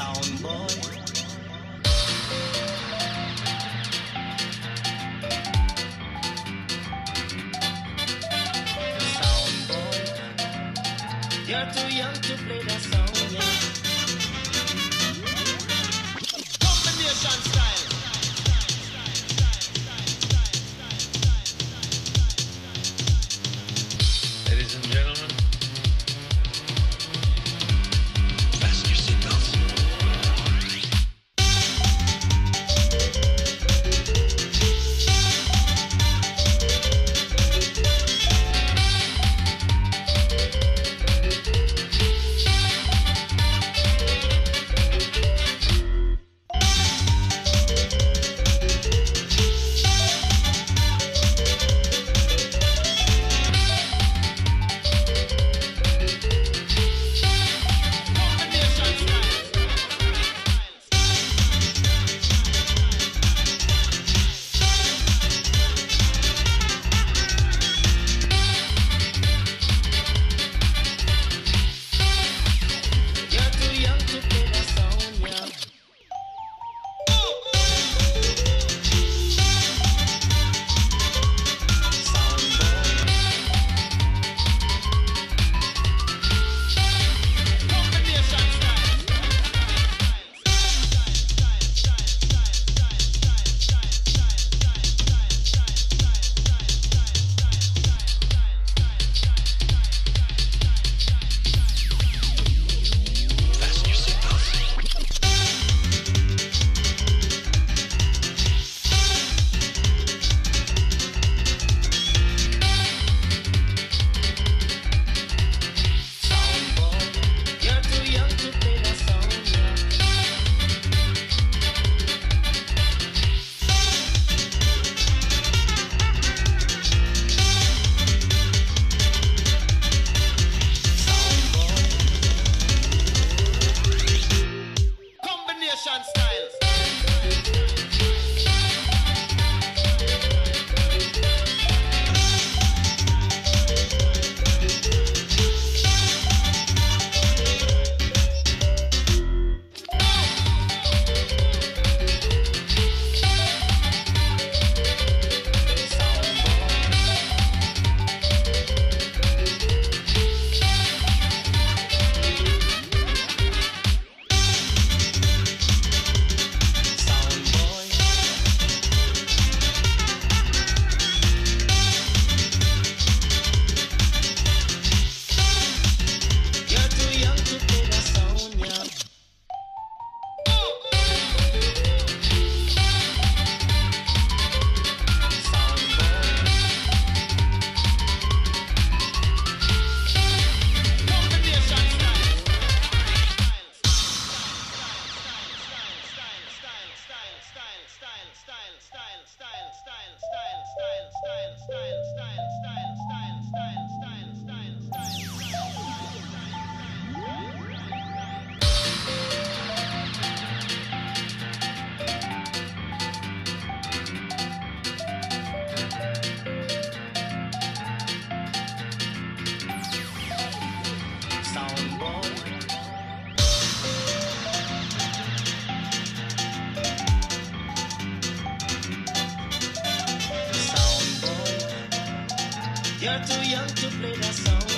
sound boy. You're too young to play that song, yeah. Combination style. Ladies and gentlemen, fasten your seatbelts. You're too young to play that song.